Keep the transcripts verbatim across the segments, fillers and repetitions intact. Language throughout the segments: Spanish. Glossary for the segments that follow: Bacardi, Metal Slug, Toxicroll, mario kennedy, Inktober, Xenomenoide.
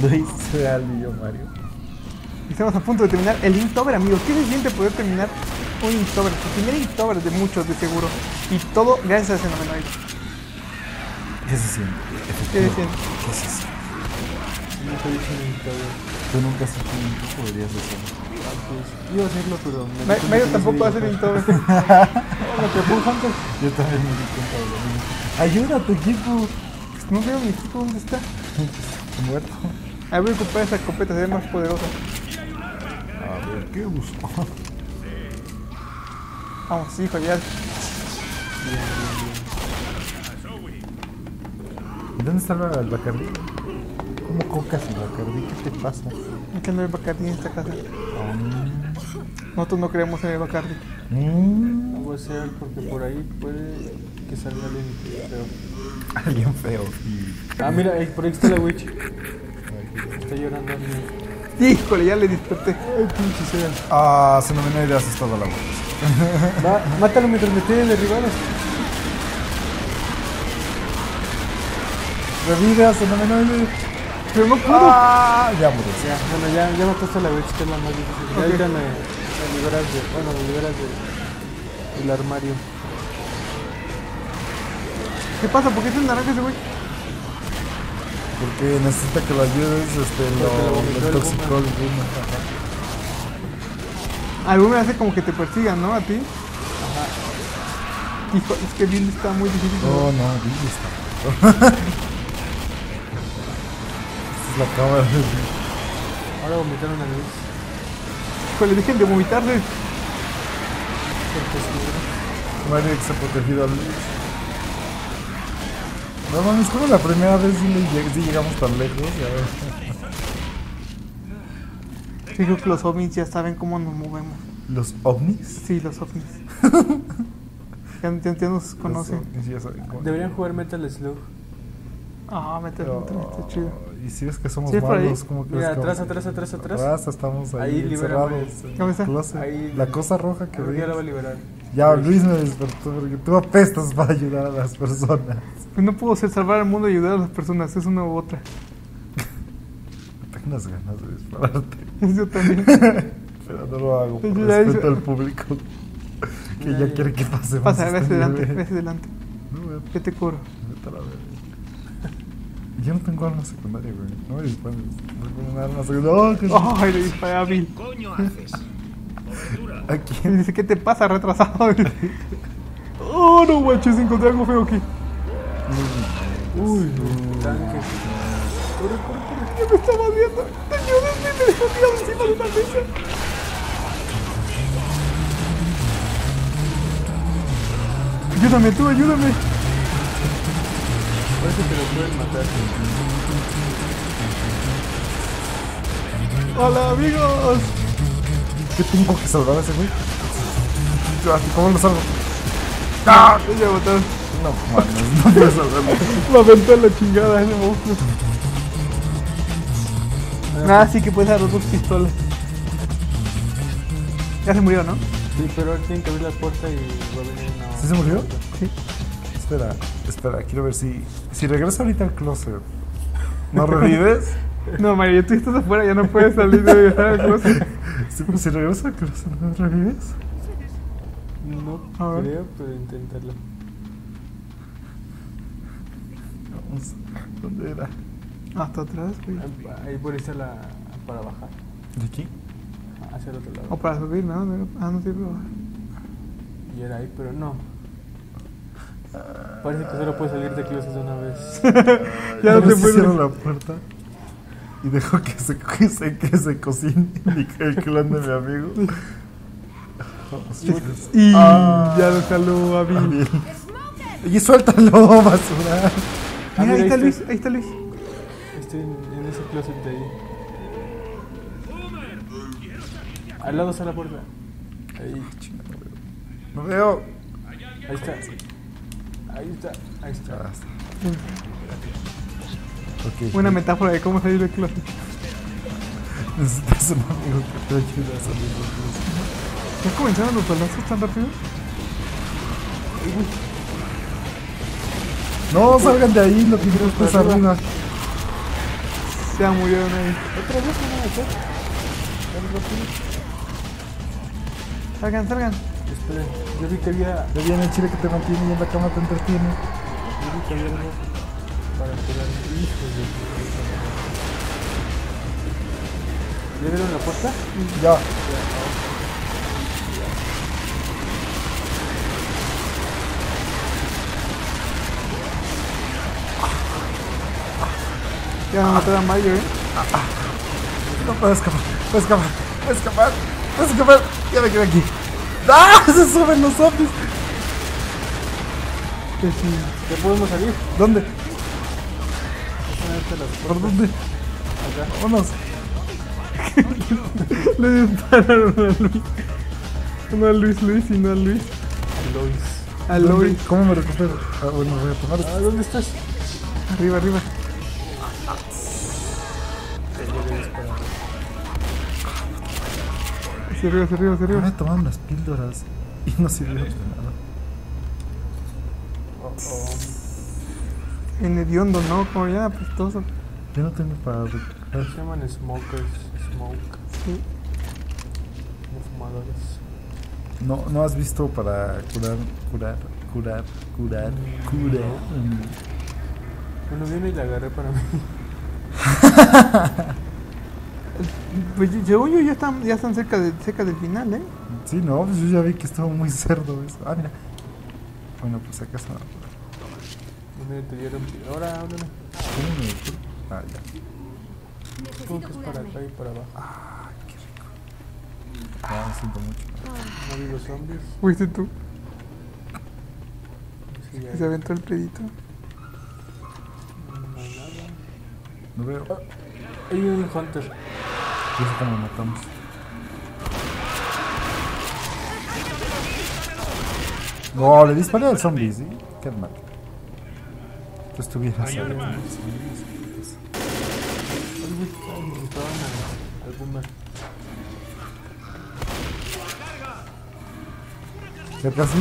Lo hice Aldi, yo Mario. Estamos a punto de terminar el Inktober, amigos. ¿Qué se siente poder terminar un Inktober? Su primer Inktober de muchos, de seguro. Y todo gracias a Xenomenoide. ¿Qué se siente? ¿Qué se siente? ¿Qué se siente? Nunca he hecho un Inktober. Tú nunca has hecho un Inktober, podrías hacerlo. Ah, pues, iba a hacerlo, pero... Me Mario tampoco va a hacer Inktober. No, me preocupo antes. Yo también me di cuenta de lo mismo. ¡Ayuda a tu equipo! Pues no veo mi equipo, ¿dónde está? Muerto. Ahí voy a ocupar esa escopeta, se ve más poderosa. A ver, ¿qué busco? Vamos, hijo, ya. Bien, bien, bien. ¿Y dónde está el Bacardi? ¿Cómo cocas el Bacardi? ¿Qué te pasa? Es que no hay Bacardi en esta casa. Oh. Nosotros no creemos en el Bacardi. Mm. No voy a ser porque por ahí puede que salga alguien feo. Alguien feo. Ah, mira, por ahí está la witch. Está llorando. Híjole, ya le disperté. Ay, pinche sea. Ah, se me viene de asustado a la witch. Va, mátalo mientras me tienen derribados. Reviga, se me viene. Pero no pudo. Ah, ya murió. Ya, bueno, ya, ya mataste a la witch, que es la más difícil. Ya ahorita me, me liberas de. Bueno, me liberas de, del armario. ¿Qué pasa? ¿Por qué es el naranja ese güey? Porque necesita que lo ayudes, este, lo, el Toxicroll. Al boomer hace como que te persigan, ¿no? A ti. Ajá. Hijo, es que Bill está muy difícil. No, no, Bill está. Esta es la cámara. Ahora vomitaron a Luis. Híjole, dejen de vomitarles. Mario se ha protegido a Luis. No mames, como la primera vez si llegamos tan lejos, a ver. Fijo que los ovnis ya saben cómo nos movemos. ¿Los ovnis? Sí, los ovnis. ya, ya, ya nos conocen. Ya saben cómo. Deberían jugar Metal Slug. Ah, oh, Metal Slug, oh, está chido. Y si ves que somos sí, malos, ¿cómo crees? Mira, atrás, atrás, atrás, atrás. Atrás, estamos ahí, ahí cerrados. ¿Cómo está? Ahí, la cosa roja que veis. Ya la va a liberar. Ya, Luis me despertó porque tú apestas para ayudar a las personas. No puedo ser salvar al mundo y ayudar a las personas, es una u otra. Tengo unas ganas de dispararte. Yo también. Pero no lo hago por respeto al público. Que ya, ya, ya quiere que pase más. Pasa, ve hacia adelante, ve hacia adelante. ¿Qué te cobro? Vete a la verga. Yo no tengo arma secundaria, güey. No me dispares. No tengo una arma secundaria. ¡Oh, ay, le disparé a Bill! ¿Qué coño haces? ¿A quién? Dice, ¿qué te pasa, retrasado? ¡Oh, no, guacho! Encontré algo feo aquí. Uy, tanque. Yo me estaba viendo. Te lloré, me dejó tirado encima de una mesa. Ayúdame tú, ayúdame. Parece que lo pueden matar. Hola, amigos. ¿Qué tengo que salvar a ese güey? ¿Cómo lo salvo? ¡Ah! Ya botaron. No, mames, no puedes hacerlo. Me aventó la chingada ese monstruo. Ah, sí que puedes agarrar dos pistolas. Ya se murió, ¿no? Sí, pero él tiene que abrir la puerta y va a venir una... ¿Sí se murió? Sí. Espera, espera, quiero ver si... Si regresa ahorita al closet, ¿no revives? No, Mario, tú estás afuera, ya no puedes salir de regresar al closet. Sí, pero si regresa al closet, ¿no revives? No creo, pero intentarlo. ¿Dónde era? Hasta atrás, güey. Ahí por irse la... para bajar. ¿De aquí? Hacia el otro lado. O para subir, ¿no? Ah, no sirve bajar. Y era ahí, pero no. Parece que solo puede salir de aquí una vez. Ya no te puedes. Cierra la puerta y dejó que se, que se, que se cocine el clan de mi amigo. Y ya lo jaló a Bill. Y suéltalo, basura. Ah, mira, ahí, ahí está Luis, ahí está Luis. Estoy en, en ese closet de ahí. Al lado está la puerta. Ahí, chingada, no veo. Ahí está. Ahí está, ahí está. Ah, está. Okay, una okay. metáfora de cómo salir del closet. Necesitas un amigo que te ayude a salir del closet. ¿Ya comenzaron los balazos tan rápido? Uy. No, salgan de ahí, lo que quiero es pasar arriba. Se murieron ahí. Otro bloque, no me sé. Salgan, salgan. Esperen, yo vi que había. Yo vi en el chile que te mantiene y en la cama te entretiene. Yo vi que había algo para esperar. Hijos de. ¿Ya vieron la puerta? Ya. Ya me mataron a Mario, eh. Ah, ah. No puedo escapar, puedo escapar, puedo escapar, puedo escapar. Ya me quedé aquí. ¡Ah! Se suben los zombies. ¿Qué chido? ¿Ya podemos salir? ¿Dónde? A ¿Por dónde? Acá. Vámonos. Le dispararon a Luis. No a Luis Luis, sino a Luis. A Luis. A Luis. ¿Cómo me recupero? Ah, bueno, voy a tomar. Ah, ¿dónde estás? Arriba, arriba. Se arriba, se arriba, se arriba. Me voy a tomar unas píldoras y no sirvió de nada. Oh, oh. En hediondo, ¿no? Como ya apestoso. Yo no tengo para recuperar. Se llaman smokers, smoke. Sí. Los fumadores. No, no has visto para curar, curar, curar, curar, mm, curar. No. Bueno, viene y la agarré para mí. Pues yo, yo, ya están, ya están cerca, de, cerca del final, ¿eh? Sí, no, pues yo ya vi que estaba muy cerdo eso. Ah, mira. Bueno, pues acá está. ¿Dónde te dieron? Ahora, ábreme. Ah, ya. Creo que es para acá y para abajo. Ah, qué rico. Ah, me siento mucho. No vi los zombies. Fuiste tú. Sí, ya. Se aventó el pedito. No hay nada. No veo. Ah. Hay un hunter. Eso como matamos. No, le disparé al zombie, ¿sí? Qué mal. Tú estuvieras ahí. Algo estaban al boomer. ¿Ya casi?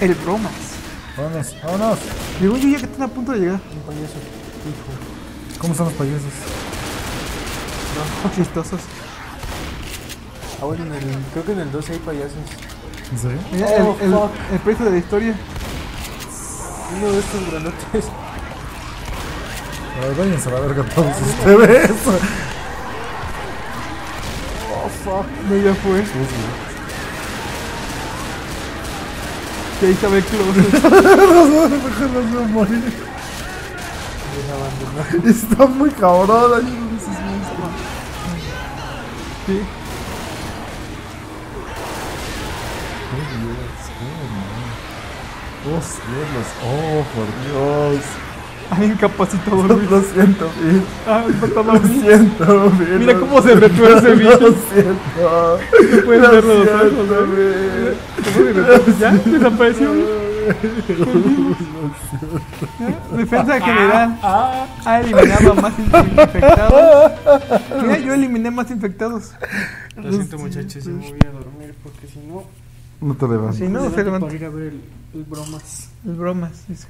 El bromas. Vámonos, vámonos. Digo yo ya que están a punto de llegar. Un payaso. Hijo. ¿Cómo son los payasos? No, chistosos. Ah, bueno, en el, creo que en el doce hay payasos. ¿En serio? El, oh, el, el, el precio de la historia. Uno de estos granotes. A ver, váyanse a la verga todos ustedes. Oh, fuck. No, ya fue. Sí, sí. Que ahí está el closet. No, no, no, no, morir. Está muy cabrón. Ay, no sé si me... Sí. Oh, Dios, oh, cielos. Oh, por Dios. Ay, incapacitado. Lo siento, bien. Ah, lo siento, bien. Mira cómo se retuerce, bien. Lo siento. No puedes verlo los ojos. Ya, desapareció. Defensa general. Ha eliminado a más infectados. Mira, yo eliminé más infectados. Lo siento, muchachos, yo me voy a dormir porque si no... No te levantas. Si no, se levanta. Para ir a ver el bromas. El bromas, dice.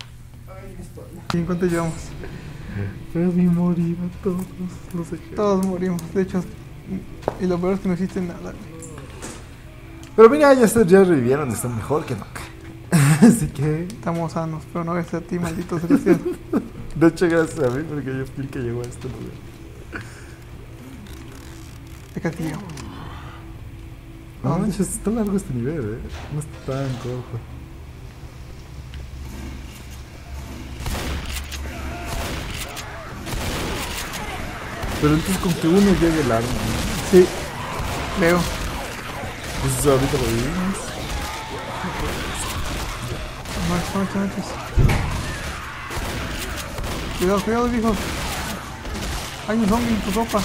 ¿Y en cuánto llevamos? Pero mi morimos todos, no sé qué. Todos morimos, de hecho. Y lo peor es que no existe nada. Pero mira, ya, está, ya revivieron, están mejor que nunca. Así que... Estamos sanos, pero no gracias a ti, maldito desgraciado. De hecho, gracias a mí, porque yo fui el que llegó a este lugar. De castigo. No, manches, está largo este nivel, eh. No está tan corto. Pero entonces con que uno llegue el arma, ¿no? Sí, creo. Pues ahorita lo vivimos. March, march, marches. Cuidado, cuidado, viejo. Hay un zombie en tu ropa.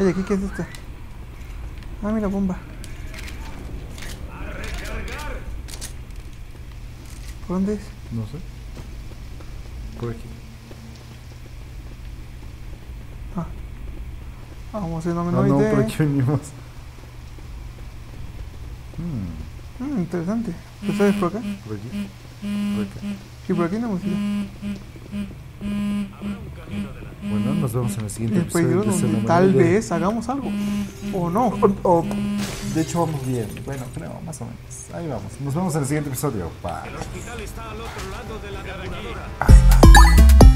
Oye, ¿qué, qué es esto? Ah, mira, bomba. ¿Por dónde es? No sé. Por aquí. Ah. Vamos, Xenomenoide. Ah, no, por aquí venimos. Mmm, mm, interesante. ¿Te sabes por acá? Por aquí. Por acá. Sí, por aquí no hemos ido. Bueno, nos vemos en el siguiente episodio. Tal vez hagamos algo. O no. O, o, de hecho vamos bien. Bueno, creo, más o menos. Ahí vamos. Nos vemos en el siguiente episodio. Bye. El hospital está al otro lado de la carretera.